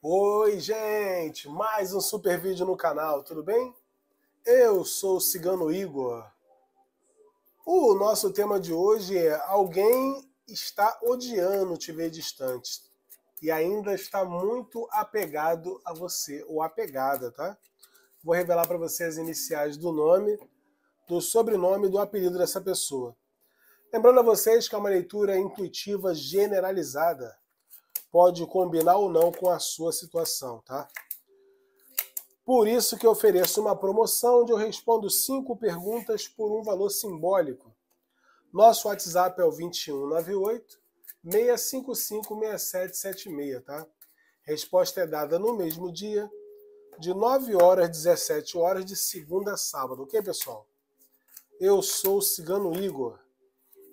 Oi, gente! Mais um super vídeo no canal, tudo bem? Eu sou o Cigano Igor. O nosso tema de hoje é: alguém está odiando te ver distante e ainda está muito apegado a você, ou apegada, tá? Vou revelar para você as iniciais do nome, do sobrenome e do apelido dessa pessoa. Lembrando a vocês que é uma leitura intuitiva generalizada. Pode combinar ou não com a sua situação, tá? Por isso que eu ofereço uma promoção onde eu respondo 5 perguntas por um valor simbólico. Nosso WhatsApp é o 2198-655-6776, tá? Resposta é dada no mesmo dia, de 9 horas às 17 horas, de segunda a sábado, ok, pessoal? Eu sou o Cigano Igor.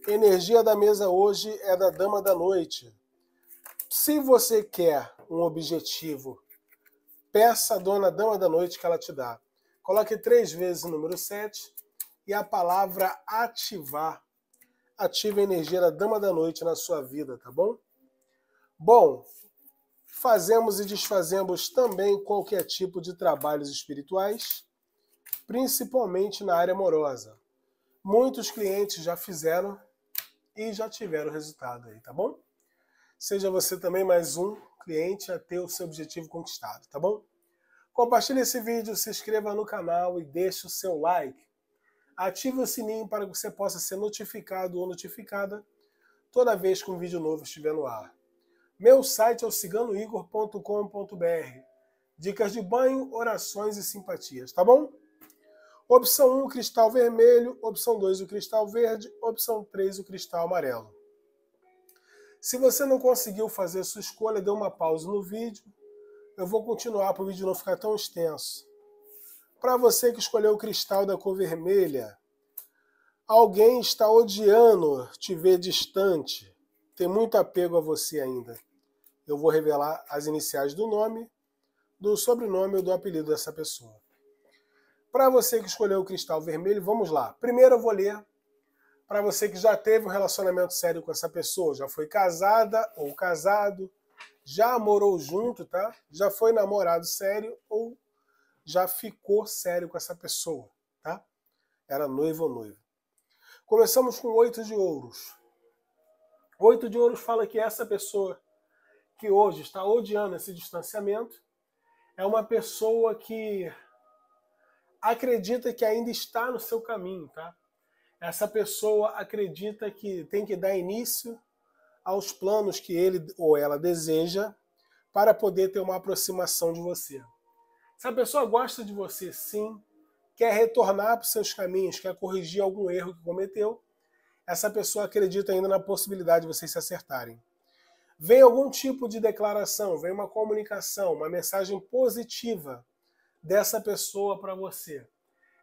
Energia da mesa hoje é da Dama da Noite. Se você quer um objetivo, peça à dona Dama da Noite que ela te dá. Coloque 3 vezes o número 7 e a palavra ativar. Ative a energia da Dama da Noite na sua vida, tá bom? Bom, fazemos e desfazemos também qualquer tipo de trabalhos espirituais, principalmente na área amorosa. Muitos clientes já fizeram e já tiveram resultado aí, tá bom? Seja você também mais um cliente a ter o seu objetivo conquistado, tá bom? Compartilhe esse vídeo, se inscreva no canal e deixe o seu like. Ative o sininho para que você possa ser notificado ou notificada toda vez que um vídeo novo estiver no ar. Meu site é o ciganoigor.com.br. Dicas de banho, orações e simpatias, tá bom? Opção 1, cristal vermelho. Opção 2, o cristal verde. Opção 3, o cristal amarelo. Se você não conseguiu fazer sua escolha, dê uma pausa no vídeo. Eu vou continuar para o vídeo não ficar tão extenso. Para você que escolheu o cristal da cor vermelha, alguém está odiando te ver distante, tem muito apego a você ainda. Eu vou revelar as iniciais do nome, do sobrenome ou do apelido dessa pessoa. Para você que escolheu o cristal vermelho, vamos lá. Primeiro eu vou ler para você que já teve um relacionamento sério com essa pessoa, já foi casada ou casado, já morou junto, tá? Já foi namorado sério ou já ficou sério com essa pessoa, tá? Era noivo ou noiva. Começamos com 8 de ouros. 8 de ouros fala que essa pessoa que hoje está odiando esse distanciamento é uma pessoa que acredita que ainda está no seu caminho, tá? Essa pessoa acredita que tem que dar início aos planos que ele ou ela deseja para poder ter uma aproximação de você. Se a pessoa gosta de você, sim, quer retornar para os seus caminhos, quer corrigir algum erro que cometeu, essa pessoa acredita ainda na possibilidade de vocês se acertarem. Vem algum tipo de declaração, vem uma comunicação, uma mensagem positiva dessa pessoa para você.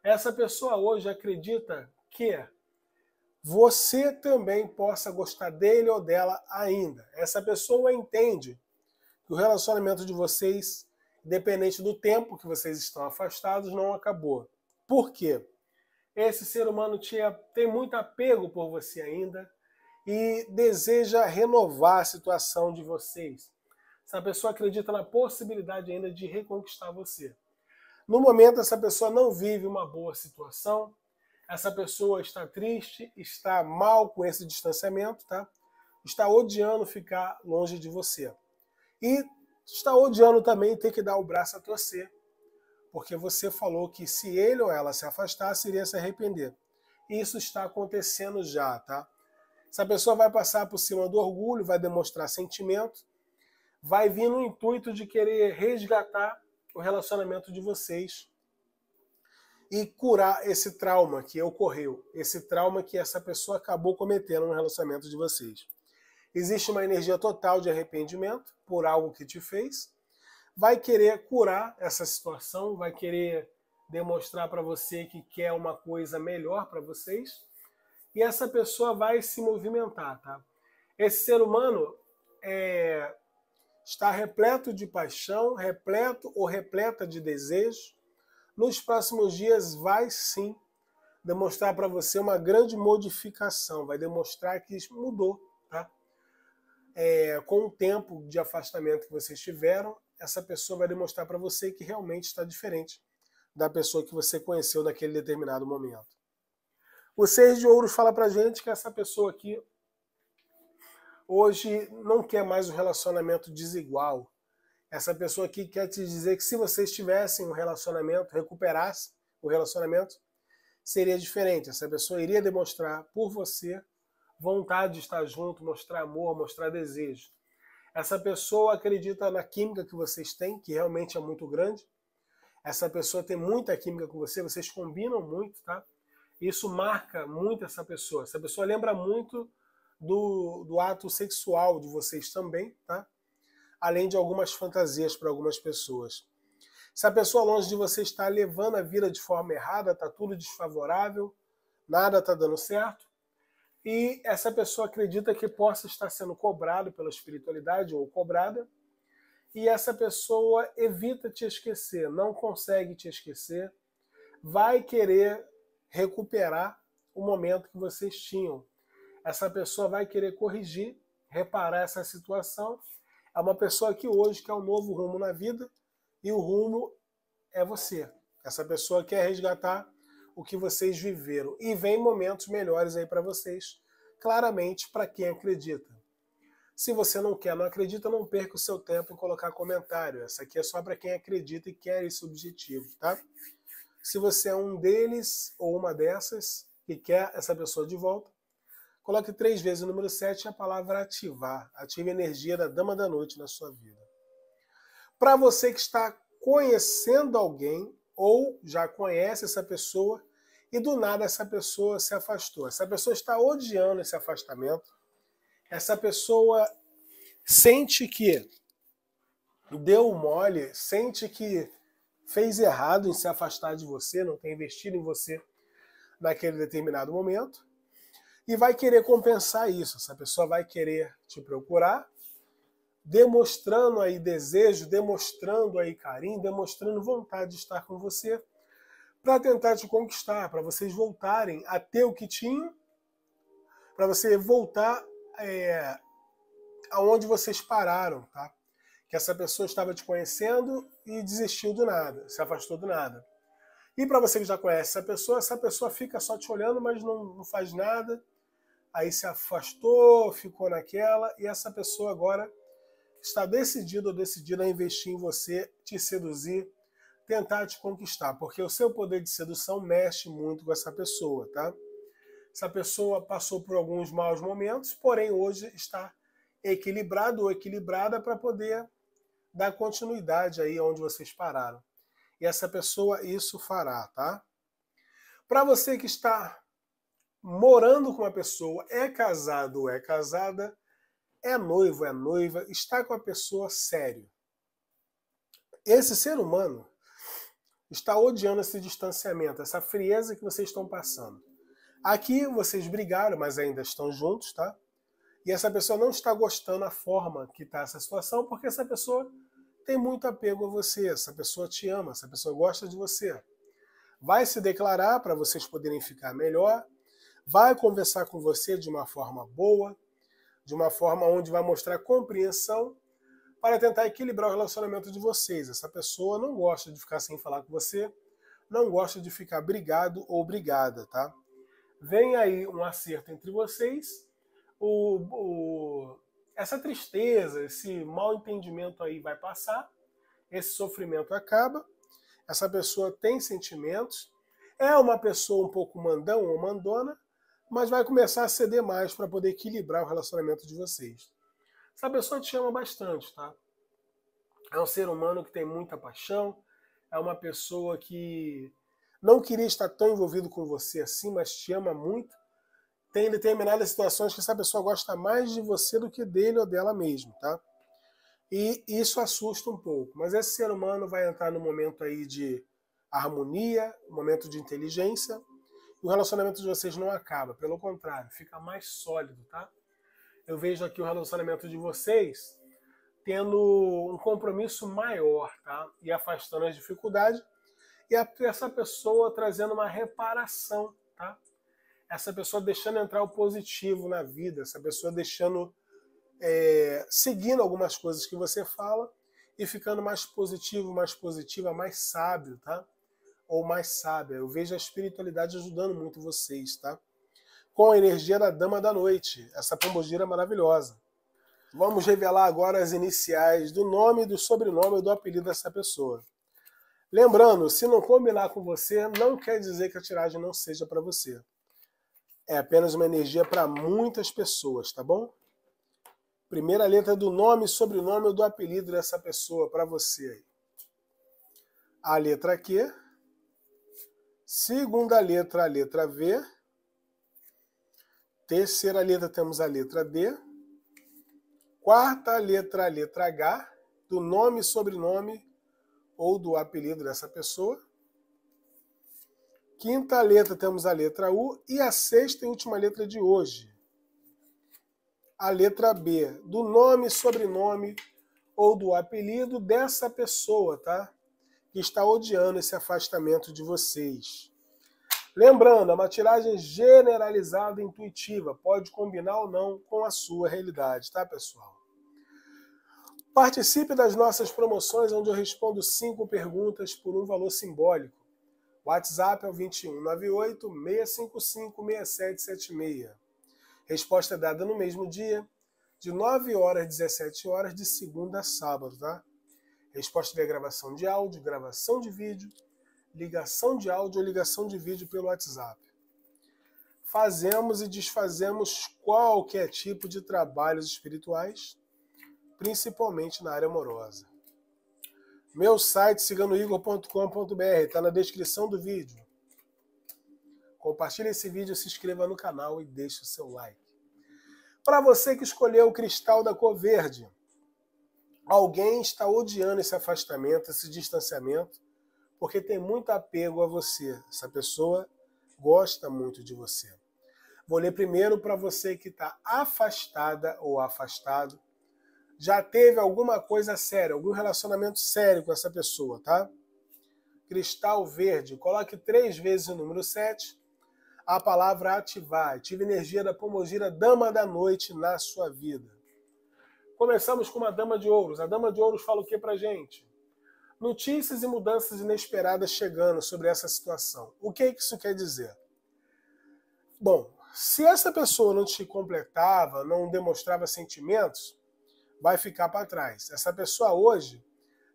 Essa pessoa hoje acredita que você também possa gostar dele ou dela ainda. Essa pessoa entende que o relacionamento de vocês, independente do tempo que vocês estão afastados, não acabou. Por quê? Esse ser humano tem muito apego por você ainda e deseja renovar a situação de vocês. Essa pessoa acredita na possibilidade ainda de reconquistar você. No momento, essa pessoa não vive uma boa situação. Essa pessoa está triste, está mal com esse distanciamento, tá? Está odiando ficar longe de você. E está odiando também ter que dar o braço a torcer, porque você falou que se ele ou ela se afastasse, iria se arrepender. Isso está acontecendo já, tá? Essa pessoa vai passar por cima do orgulho, vai demonstrar sentimento, vai vir no intuito de querer resgatar o relacionamento de vocês e curar esse trauma que ocorreu, esse trauma que essa pessoa acabou cometendo no relacionamento de vocês. Existe uma energia total de arrependimento por algo que te fez, vai querer curar essa situação, vai querer demonstrar para você que quer uma coisa melhor para vocês, e essa pessoa vai se movimentar, tá? Esse ser humano está repleto de paixão, repleto ou repleta de desejo. Nos próximos dias vai sim demonstrar para você uma grande modificação, vai demonstrar que mudou, tá? com o tempo de afastamento que vocês tiveram, essa pessoa vai demonstrar para você que realmente está diferente da pessoa que você conheceu naquele determinado momento. O 6 de ouros fala para gente que essa pessoa aqui hoje não quer mais um relacionamento desigual. Essa pessoa aqui quer te dizer que se vocês tivessem um relacionamento, recuperassem o relacionamento, seria diferente. Essa pessoa iria demonstrar por você vontade de estar junto, mostrar amor, mostrar desejo. Essa pessoa acredita na química que vocês têm, que realmente é muito grande. Essa pessoa tem muita química com você, vocês combinam muito, tá? Isso marca muito essa pessoa. Essa pessoa lembra muito do ato sexual de vocês também, tá? Além de algumas fantasias para algumas pessoas. Se a pessoa longe de você está levando a vida de forma errada, está tudo desfavorável, nada está dando certo, e essa pessoa acredita que possa estar sendo cobrado pela espiritualidade ou cobrada, e essa pessoa evita te esquecer, não consegue te esquecer, vai querer recuperar o momento que vocês tinham. Essa pessoa vai querer corrigir, reparar essa situação. É uma pessoa que hoje quer um novo rumo na vida, e o rumo é você. Essa pessoa quer resgatar o que vocês viveram. E vem momentos melhores aí para vocês, claramente para quem acredita. Se você não acredita, não perca o seu tempo em colocar comentário. Essa aqui é só para quem acredita e quer esse objetivo, tá? Se você é um deles ou uma dessas e quer essa pessoa de volta, coloque 3 vezes o número 7 e a palavra ativar. Ative a energia da Dama da Noite na sua vida. Para você que está conhecendo alguém ou já conhece essa pessoa e do nada essa pessoa se afastou. Essa pessoa está odiando esse afastamento. Essa pessoa sente que deu mole, sente que fez errado em se afastar de você, não tem investido em você naquele determinado momento e vai querer compensar isso. Essa pessoa vai querer te procurar, demonstrando aí desejo, demonstrando aí carinho, demonstrando vontade de estar com você, para tentar te conquistar, para vocês voltarem a ter o que tinham, para você voltar aonde vocês pararam, tá? Que essa pessoa estava te conhecendo e desistiu do nada, se afastou do nada. E para você que já conhece essa pessoa fica só te olhando, mas não faz nada, aí se afastou, ficou naquela, e essa pessoa agora está decidido ou decidida a investir em você, te seduzir, tentar te conquistar, porque o seu poder de sedução mexe muito com essa pessoa, tá? Essa pessoa passou por alguns maus momentos, porém hoje está equilibrado ou equilibrada para poder dar continuidade aí onde vocês pararam. E essa pessoa isso fará, tá? Para você que está morando com uma pessoa, é casado ou é casada, é noivo, é noiva, está com a pessoa sério. Esse ser humano está odiando esse distanciamento, essa frieza que vocês estão passando. Aqui vocês brigaram, mas ainda estão juntos, tá? E essa pessoa não está gostando da forma que está essa situação, porque essa pessoa tem muito apego a você, essa pessoa te ama, essa pessoa gosta de você. Vai se declarar para vocês poderem ficar melhor, vai conversar com você de uma forma boa, de uma forma onde vai mostrar compreensão para tentar equilibrar o relacionamento de vocês. Essa pessoa não gosta de ficar sem falar com você, não gosta de ficar brigado ou brigada, tá? Vem aí um acerto entre vocês, essa tristeza, esse mal entendimento aí vai passar, esse sofrimento acaba, essa pessoa tem sentimentos, é uma pessoa um pouco mandão ou mandona, mas vai começar a ceder mais para poder equilibrar o relacionamento de vocês. Essa pessoa te ama bastante, tá? É um ser humano que tem muita paixão, é uma pessoa que não queria estar tão envolvido com você assim, mas te ama muito. Tem determinadas situações que essa pessoa gosta mais de você do que dele ou dela mesmo, tá? E isso assusta um pouco, mas esse ser humano vai entrar no momento aí de harmonia, um momento de inteligência, o relacionamento de vocês não acaba, pelo contrário, fica mais sólido, tá? Eu vejo aqui o relacionamento de vocês tendo um compromisso maior, tá? E afastando as dificuldades, e essa pessoa trazendo uma reparação, tá? Essa pessoa deixando entrar o positivo na vida, essa pessoa deixando seguindo algumas coisas que você fala e ficando mais positivo, mais positiva, mais sábio, tá? Ou mais sábia. Eu vejo a espiritualidade ajudando muito vocês, tá? Com a energia da Dama da Noite, essa pombogira maravilhosa. Vamos revelar agora as iniciais do nome, do sobrenome e do apelido dessa pessoa. Lembrando, se não combinar com você, não quer dizer que a tiragem não seja para você. É apenas uma energia para muitas pessoas, tá bom? Primeira letra do nome, sobrenome ou do apelido dessa pessoa para você aí. A letra Q. Segunda letra, a letra V. Terceira letra, temos a letra D. Quarta letra, a letra H, do nome, sobrenome ou do apelido dessa pessoa. Quinta letra, temos a letra U. E a sexta e última letra de hoje, a letra B, do nome, sobrenome ou do apelido dessa pessoa, tá? Que está odiando esse afastamento de vocês. Lembrando, é uma tiragem generalizada e intuitiva. Pode combinar ou não com a sua realidade, tá, pessoal? Participe das nossas promoções, onde eu respondo 5 perguntas por um valor simbólico. O WhatsApp é o 2198-655-6776. Resposta dada no mesmo dia, de 9 horas às 17 horas, de segunda a sábado, tá? Resposta via gravação de áudio, gravação de vídeo, ligação de áudio ou ligação de vídeo pelo WhatsApp. Fazemos e desfazemos qualquer tipo de trabalhos espirituais, principalmente na área amorosa. Meu site, ciganoigor.com.br, está na descrição do vídeo. Compartilhe esse vídeo, se inscreva no canal e deixe o seu like. Para você que escolheu o cristal da cor verde, alguém está odiando esse afastamento, esse distanciamento, porque tem muito apego a você. Essa pessoa gosta muito de você. Vou ler primeiro para você que está afastada ou afastado. Já teve alguma coisa séria, algum relacionamento sério com essa pessoa, tá? Cristal verde. Coloque 3 vezes o número 7. A palavra ativar. Ative energia da pombogira, Dama da Noite, na sua vida. Começamos com uma Dama de Ouros. A Dama de Ouros fala o que pra gente? Notícias e mudanças inesperadas chegando sobre essa situação. O que isso quer dizer? Bom, se essa pessoa não te completava, não demonstrava sentimentos, vai ficar para trás. Essa pessoa hoje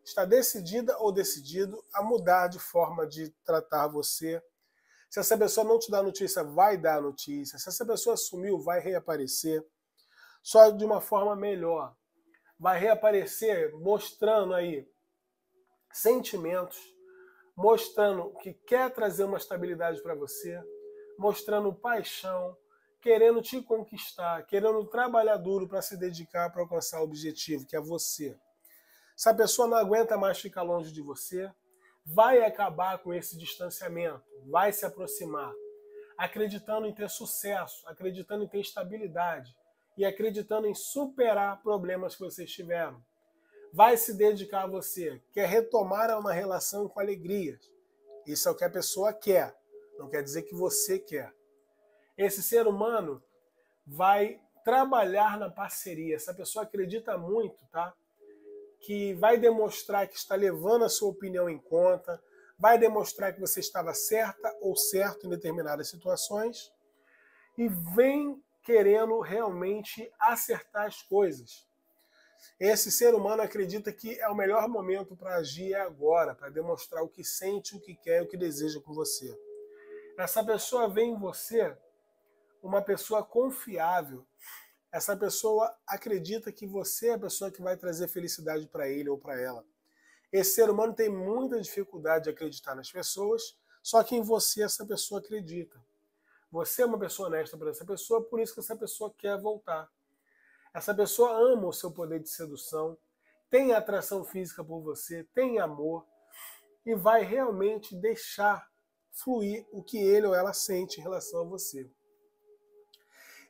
está decidida ou decidido a mudar de forma de tratar você. Se essa pessoa não te dá notícia, vai dar notícia. Se essa pessoa sumiu, vai reaparecer. Só de uma forma melhor. Vai reaparecer mostrando aí sentimentos, mostrando que quer trazer uma estabilidade para você, mostrando paixão, querendo te conquistar, querendo trabalhar duro para se dedicar para alcançar o objetivo, que é você. Essa pessoa não aguenta mais ficar longe de você, vai acabar com esse distanciamento, vai se aproximar, acreditando em ter sucesso, acreditando em ter estabilidade, e acreditando em superar problemas que vocês tiveram. Vai se dedicar a você, quer retomar uma relação com alegrias. Isso é o que a pessoa quer, não quer dizer que você quer. Esse ser humano vai trabalhar na parceria. Essa pessoa acredita muito, tá? Que vai demonstrar que está levando a sua opinião em conta, vai demonstrar que você estava certa ou certo em determinadas situações e vem querendo realmente acertar as coisas. Esse ser humano acredita que é o melhor momento para agir agora, para demonstrar o que sente, o que quer, o que deseja com você. Essa pessoa vê em você uma pessoa confiável. Essa pessoa acredita que você é a pessoa que vai trazer felicidade para ele ou para ela. Esse ser humano tem muita dificuldade de acreditar nas pessoas, só que em você essa pessoa acredita. Você é uma pessoa honesta para essa pessoa, por isso que essa pessoa quer voltar. Essa pessoa ama o seu poder de sedução, tem atração física por você, tem amor e vai realmente deixar fluir o que ele ou ela sente em relação a você.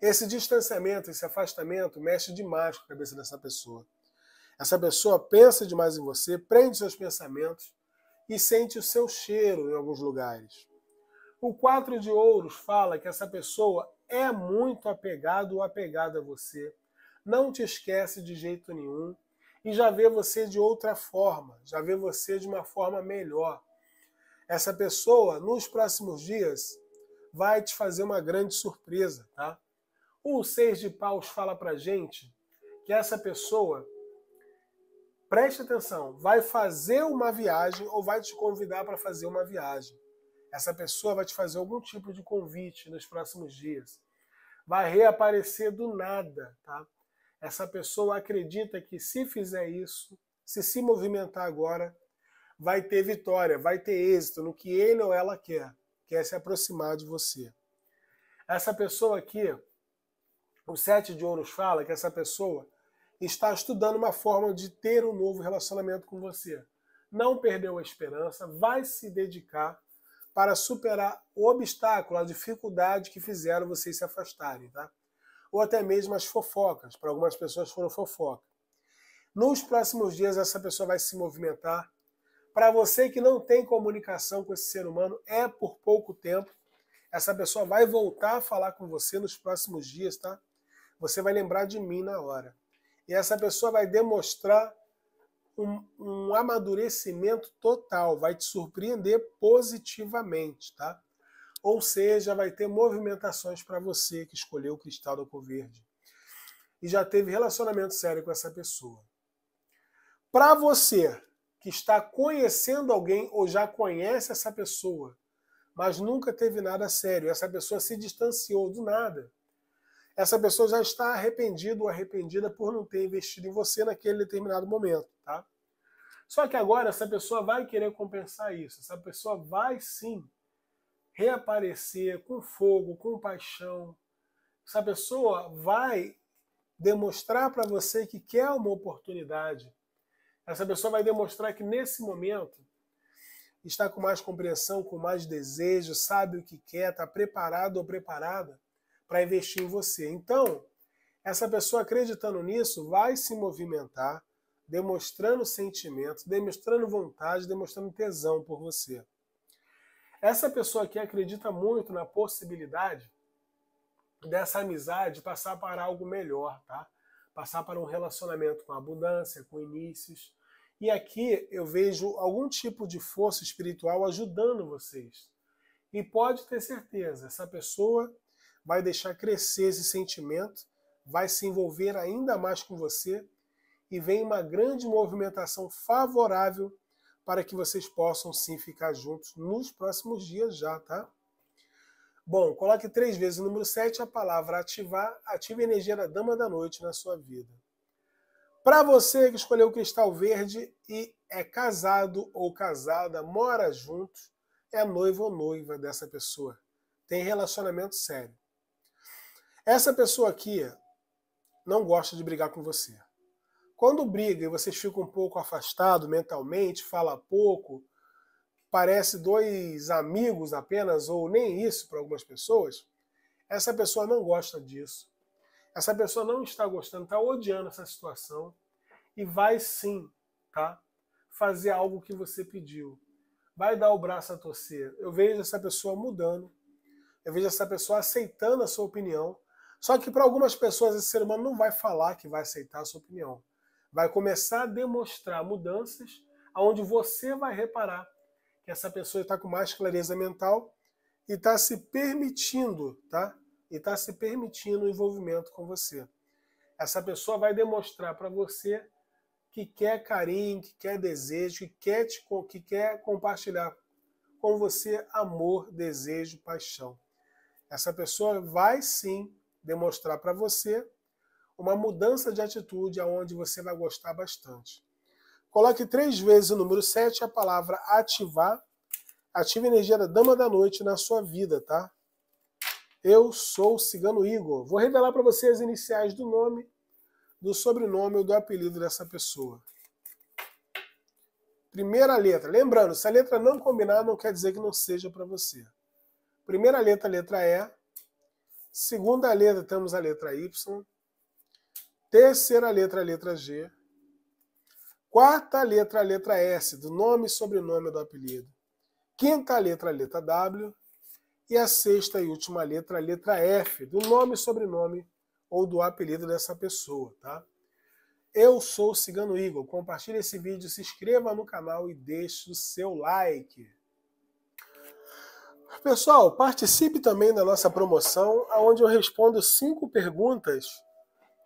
Esse distanciamento, esse afastamento mexe demais com a cabeça dessa pessoa. Essa pessoa pensa demais em você, prende seus pensamentos e sente o seu cheiro em alguns lugares. O 4 de ouros fala que essa pessoa é muito apegada ou apegada a você. não te esquece de jeito nenhum e já vê você de outra forma, já vê você de uma forma melhor. Essa pessoa, nos próximos dias, vai te fazer uma grande surpresa, tá? O 6 de paus fala pra gente que essa pessoa, preste atenção, vai fazer uma viagem ou vai te convidar para fazer uma viagem. Essa pessoa vai te fazer algum tipo de convite nos próximos dias. Vai reaparecer do nada, tá? Essa pessoa acredita que se fizer isso, se movimentar agora, vai ter vitória, vai ter êxito no que ele ou ela quer se aproximar de você. Essa pessoa aqui, o 7 de ouros fala que essa pessoa está estudando uma forma de ter um novo relacionamento com você. Não perdeu a esperança, vai se dedicar para superar o obstáculo, a dificuldade que fizeram vocês se afastarem, tá? Ou até mesmo as fofocas, para algumas pessoas foram fofoca. Nos próximos dias essa pessoa vai se movimentar. Para você que não tem comunicação com esse ser humano, é por pouco tempo. Essa pessoa vai voltar a falar com você nos próximos dias, tá? Você vai lembrar de mim na hora. E essa pessoa vai demonstrar um amadurecimento total, vai te surpreender positivamente, tá? Ou seja, vai ter movimentações para você que escolheu o cristal da cor verde e já teve relacionamento sério com essa pessoa. Para você que está conhecendo alguém ou já conhece essa pessoa, mas nunca teve nada sério, essa pessoa se distanciou do nada, essa pessoa já está arrependida ou arrependida por não ter investido em você naquele determinado momento, tá? Só que agora essa pessoa vai querer compensar isso. Essa pessoa vai sim reaparecer com fogo, com paixão. Essa pessoa vai demonstrar para você que quer uma oportunidade. Essa pessoa vai demonstrar que nesse momento está com mais compreensão, com mais desejo, sabe o que quer, está preparado ou preparada para investir em você. Então, essa pessoa acreditando nisso vai se movimentar, demonstrando sentimento, demonstrando vontade, demonstrando tesão por você. Essa pessoa que acredita muito na possibilidade dessa amizade passar para algo melhor, tá? Passar para um relacionamento com abundância, com inícios. E aqui eu vejo algum tipo de força espiritual ajudando vocês. E pode ter certeza, essa pessoa vai deixar crescer esse sentimento, vai se envolver ainda mais com você e vem uma grande movimentação favorável para que vocês possam sim ficar juntos nos próximos dias já, tá? Bom, coloque 3 vezes o número 7, a palavra ativar, ative a energia da Dama da Noite na sua vida. Para você que escolheu o cristal verde e é casado ou casada, mora junto, é noivo ou noiva dessa pessoa, tem relacionamento sério. Essa pessoa aqui não gosta de brigar com você. Quando briga e vocês ficam um pouco afastados mentalmente, fala pouco, parece 2 amigos apenas, ou nem isso para algumas pessoas, essa pessoa não gosta disso. Essa pessoa não está gostando, está odiando essa situação e vai sim, tá? Fazer algo que você pediu. Vai dar o braço a torcer. Eu vejo essa pessoa mudando, eu vejo essa pessoa aceitando a sua opinião. Só que para algumas pessoas esse ser humano não vai falar que vai aceitar a sua opinião. Vai começar a demonstrar mudanças onde você vai reparar que essa pessoa está com mais clareza mental e está se permitindo, tá? E está se permitindo o envolvimento com você. Essa pessoa vai demonstrar para você que quer carinho, que quer desejo, que quer compartilhar com você amor, desejo, paixão. Essa pessoa vai sim demonstrar para você uma mudança de atitude aonde você vai gostar bastante. Coloque 3 vezes o número 7, a palavra ativar. Ative a energia da Dama da Noite na sua vida, tá? Eu sou o Cigano Igor. Vou revelar para você as iniciais do nome, do sobrenome ou do apelido dessa pessoa. Primeira letra. Lembrando, se a letra não combinar, não quer dizer que não seja para você. Primeira letra, letra E. Segunda letra, temos a letra Y. Terceira letra, letra G. Quarta letra, letra S, do nome, sobrenome ou do apelido. Quinta letra, letra W. E a sexta e última letra, letra F, do nome, sobrenome ou do apelido dessa pessoa, tá? Eu sou o Cigano Igor, compartilhe esse vídeo, se inscreva no canal e deixe o seu like. Pessoal, participe também da nossa promoção, onde eu respondo 5 perguntas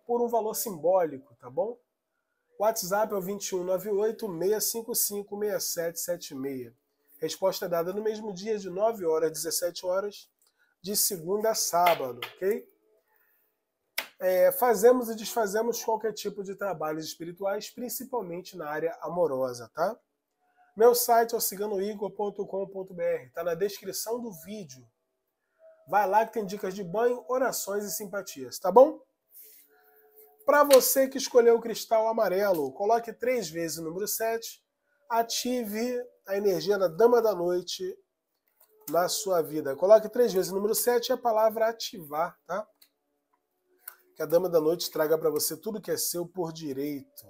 por um valor simbólico, tá bom? O WhatsApp é o 2198-655-6776. Resposta dada no mesmo dia, de 9 horas às 17 horas, de segunda a sábado, ok? Fazemos e desfazemos qualquer tipo de trabalhos espirituais, principalmente na área amorosa, tá? Meu site é o ciganoigor.com.br, tá na descrição do vídeo. Vai lá que tem dicas de banho, orações e simpatias, tá bom? Para você que escolheu o cristal amarelo, coloque 3 vezes o número 7, ative a energia da Dama da Noite na sua vida. Coloque 3 vezes o número 7 e a palavra ativar, tá? Que a Dama da Noite traga para você tudo que é seu por direito.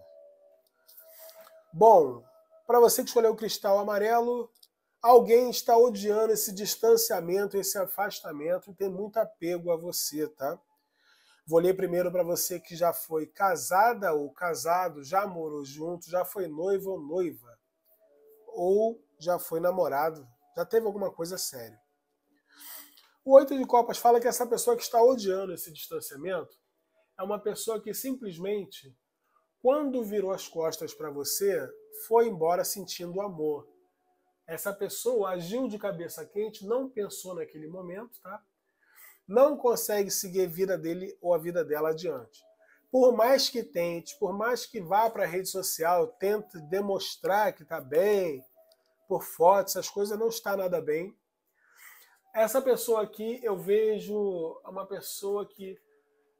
Bom, para você que escolheu o cristal amarelo, alguém está odiando esse distanciamento, esse afastamento, e tem muito apego a você, tá? Vou ler primeiro para você que já foi casada ou casado, já morou junto, já foi noivo ou noiva, ou já foi namorado, já teve alguma coisa séria. O 8 de copas fala que essa pessoa que está odiando esse distanciamento é uma pessoa que simplesmente, quando virou as costas para você, foi embora sentindo amor. Essa pessoa agiu de cabeça quente, não pensou naquele momento, tá? Não consegue seguir a vida dele ou a vida dela adiante. Por mais que tente, por mais que vá para a rede social, tente demonstrar que está bem, por fotos, essas coisas, não está nada bem. Essa pessoa aqui, eu vejo uma pessoa que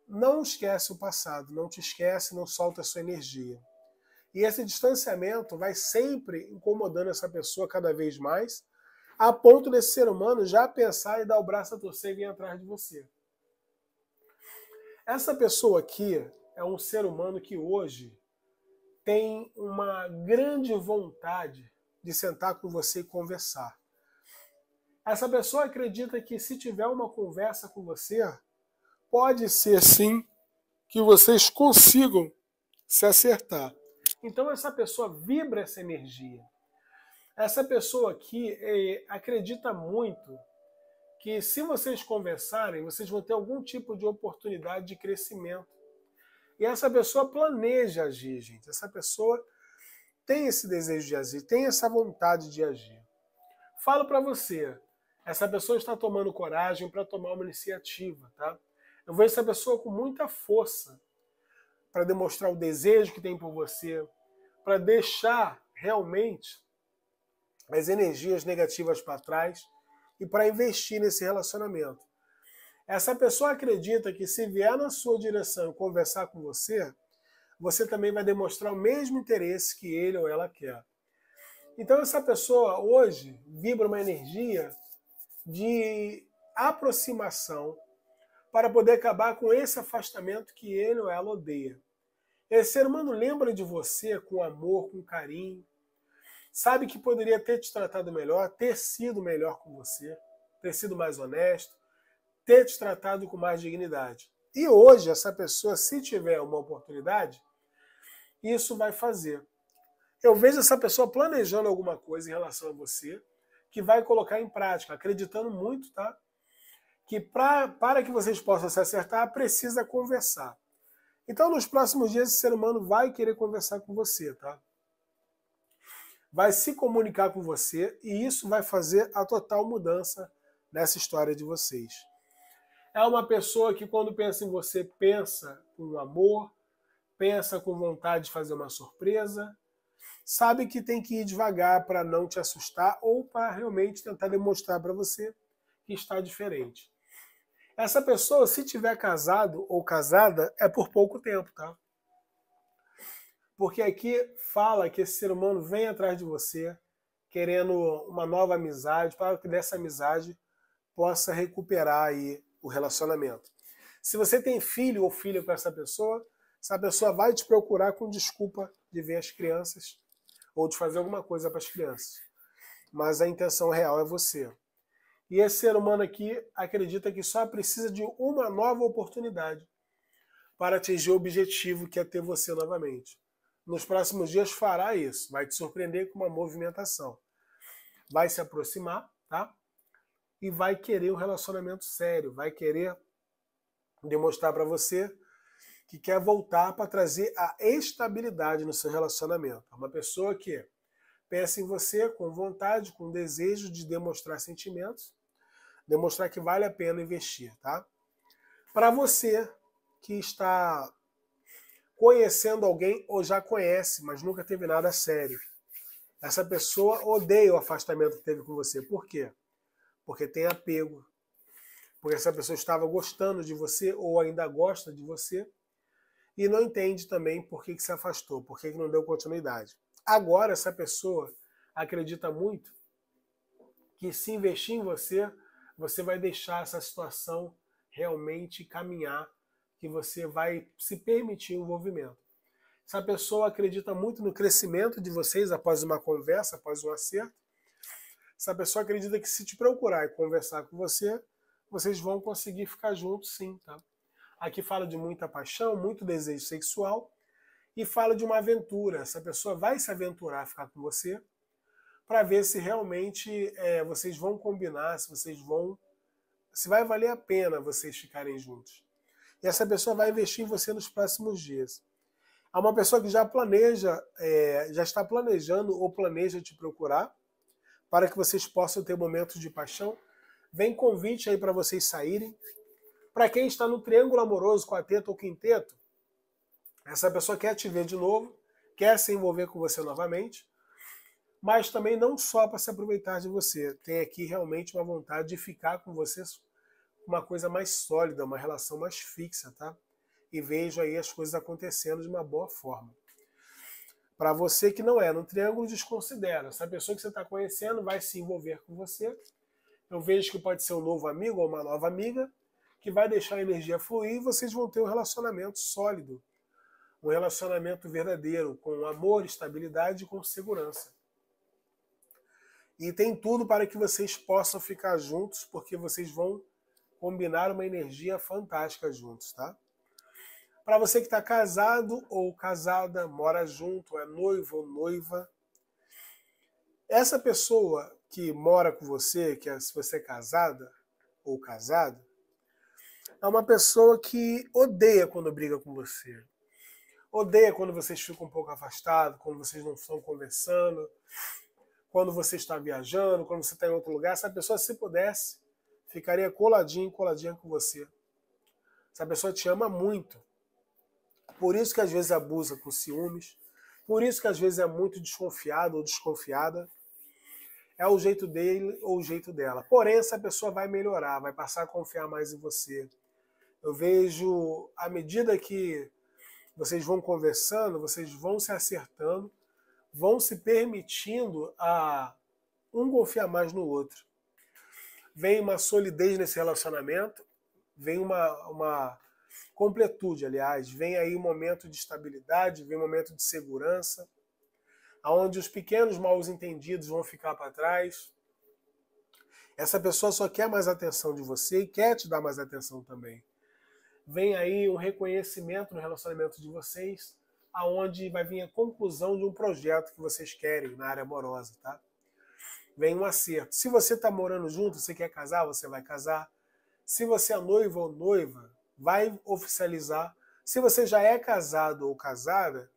não esquece o passado, não te esquece, não solta a sua energia. E esse distanciamento vai sempre incomodando essa pessoa cada vez mais, a ponto desse ser humano já pensar e dar o braço a torcer e vir atrás de você. Essa pessoa aqui é um ser humano que hoje tem uma grande vontade de sentar com você e conversar. Essa pessoa acredita que se tiver uma conversa com você, pode ser sim que vocês consigam se acertar. Então essa pessoa vibra essa energia. Essa pessoa aqui acredita muito que se vocês conversarem, vocês vão ter algum tipo de oportunidade de crescimento. E essa pessoa planeja agir, gente. Essa pessoa tem esse desejo de agir, tem essa vontade de agir. Falo para você, essa pessoa está tomando coragem para tomar uma iniciativa, tá? Eu vejo essa pessoa com muita força para demonstrar o desejo que tem por você, para deixar realmente as energias negativas para trás e para investir nesse relacionamento. Essa pessoa acredita que se vier na sua direção e conversar com você, você também vai demonstrar o mesmo interesse que ele ou ela quer. Então essa pessoa hoje vibra uma energia de aproximação para poder acabar com esse afastamento que ele ou ela odeia. Esse ser humano lembra de você com amor, com carinho, sabe que poderia ter te tratado melhor, ter sido melhor com você, ter sido mais honesto, ter te tratado com mais dignidade. E hoje, essa pessoa, se tiver uma oportunidade, isso vai fazer. Eu vejo essa pessoa planejando alguma coisa em relação a você, que vai colocar em prática, acreditando muito, tá? Que para que vocês possam se acertar, precisa conversar. Então, nos próximos dias, esse ser humano vai querer conversar com você, tá? Vai se comunicar com você e isso vai fazer a total mudança nessa história de vocês. É uma pessoa que quando pensa em você, pensa com amor, pensa com vontade de fazer uma surpresa, sabe que tem que ir devagar para não te assustar ou para realmente tentar demonstrar para você que está diferente. Essa pessoa, se tiver casado ou casada, é por pouco tempo, tá? Porque aqui fala que esse ser humano vem atrás de você, querendo uma nova amizade, para que dessa amizade possa recuperar aí o relacionamento. Se você tem filho ou filha com essa pessoa vai te procurar com desculpa de ver as crianças ou de fazer alguma coisa para as crianças. Mas a intenção real é você. E esse ser humano aqui acredita que só precisa de uma nova oportunidade para atingir o objetivo que é ter você novamente. Nos próximos dias fará isso, vai te surpreender com uma movimentação. Vai se aproximar, tá? E vai querer um relacionamento sério, vai querer demonstrar para você que quer voltar para trazer a estabilidade no seu relacionamento. É uma pessoa que pensa em você com vontade, com desejo de demonstrar sentimentos, demonstrar que vale a pena investir, tá? Para você que está conhecendo alguém ou já conhece, mas nunca teve nada sério, essa pessoa odeia o afastamento que teve com você. Por quê? Porque tem apego. Porque essa pessoa estava gostando de você ou ainda gosta de você e não entende também por que se afastou, por que não deu continuidade. Agora essa pessoa acredita muito que se investir em você, você vai deixar essa situação realmente caminhar, que você vai se permitir o envolvimento. Essa pessoa acredita muito no crescimento de vocês após uma conversa, após um acerto. Essa pessoa acredita que se te procurar e conversar com você, vocês vão conseguir ficar juntos sim, tá? Aqui fala de muita paixão, muito desejo sexual e fala de uma aventura. Essa pessoa vai se aventurar a ficar com você para ver se realmente vocês vão combinar, se vai valer a pena vocês ficarem juntos. E essa pessoa vai investir em você nos próximos dias. Há uma pessoa que já planeja, já está planejando ou planeja te procurar para que vocês possam ter momentos de paixão. Vem convite aí para vocês saírem. Para quem está no triângulo amoroso, quarteto ou quinteto, essa pessoa quer te ver de novo, quer se envolver com você novamente, mas também não só para se aproveitar de você. Tem aqui realmente uma vontade de ficar com você, uma coisa mais sólida, uma relação mais fixa, tá? E vejo aí as coisas acontecendo de uma boa forma. Para você que não é no triângulo, desconsidera. Essa pessoa que você está conhecendo vai se envolver com você. Eu vejo que pode ser um novo amigo ou uma nova amiga que vai deixar a energia fluir e vocês vão ter um relacionamento sólido, um relacionamento verdadeiro, com amor, estabilidade e com segurança. E tem tudo para que vocês possam ficar juntos, porque vocês vão combinar uma energia fantástica juntos, tá? Para você que está casado ou casada, mora junto, é noivo ou noiva, essa pessoa que mora com você, que é, se você é casada ou casado, é uma pessoa que odeia quando briga com você. Odeia quando vocês ficam um pouco afastados, quando vocês não estão conversando, quando você está viajando, quando você está em outro lugar. Essa pessoa, se pudesse, ficaria coladinho, coladinha com você. Essa pessoa te ama muito. Por isso que às vezes abusa com ciúmes. Por isso que às vezes é muito desconfiado ou desconfiada. É o jeito dele ou o jeito dela. Porém, essa pessoa vai melhorar, vai passar a confiar mais em você. Eu vejo, à medida que vocês vão conversando, vocês vão se acertando, vão se permitindo a um confiar mais no outro. Vem uma solidez nesse relacionamento, vem uma completude, aliás, vem aí um momento de estabilidade, vem um momento de segurança, onde os pequenos maus entendidos vão ficar para trás. Essa pessoa só quer mais atenção de você e quer te dar mais atenção também. Vem aí um reconhecimento no relacionamento de vocês, aonde vai vir a conclusão de um projeto que vocês querem na área amorosa, tá? Vem um acerto. Se você está morando junto, você quer casar, você vai casar. Se você é noivo ou noiva, vai oficializar. Se você já é casado ou casada,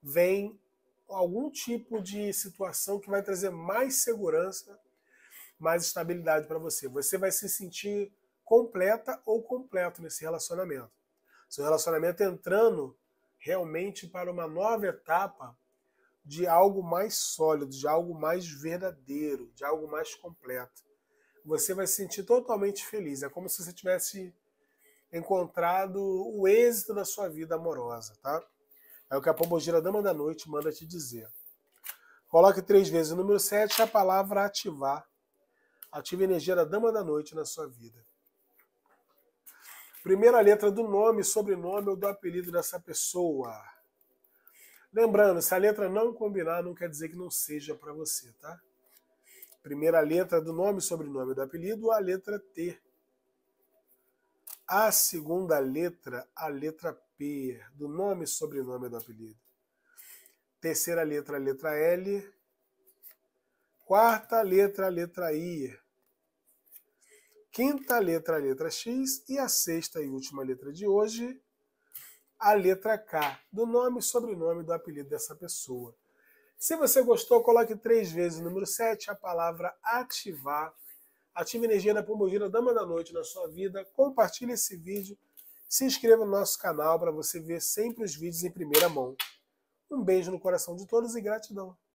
vem algum tipo de situação que vai trazer mais segurança, mais estabilidade para você. Você vai se sentir completa ou completo nesse relacionamento. Seu relacionamento entrando realmente para uma nova etapa de algo mais sólido, de algo mais verdadeiro, de algo mais completo. Você vai se sentir totalmente feliz. É como se você tivesse encontrado o êxito da sua vida amorosa, tá? É o que a Pombagira, Dama da Noite, manda te dizer. Coloque 3 vezes o número 7, a palavra ativar. Ative a energia da Dama da Noite na sua vida. Primeira letra do nome, sobrenome ou do apelido dessa pessoa. Lembrando, se a letra não combinar, não quer dizer que não seja para você, tá? Primeira letra do nome, sobrenome, do apelido, a letra T. A segunda letra, a letra P, do nome e sobrenome do apelido. Terceira letra, letra L. Quarta letra, letra I. Quinta letra, letra X. E a sexta e última letra de hoje, a letra K, do nome e sobrenome do apelido dessa pessoa. Se você gostou, coloque 3 vezes o número 7, a palavra ativar. Ative a energia da Pombagira, Dama da Noite na sua vida. Compartilhe esse vídeo. Se inscreva no nosso canal para você ver sempre os vídeos em primeira mão. Um beijo no coração de todos e gratidão.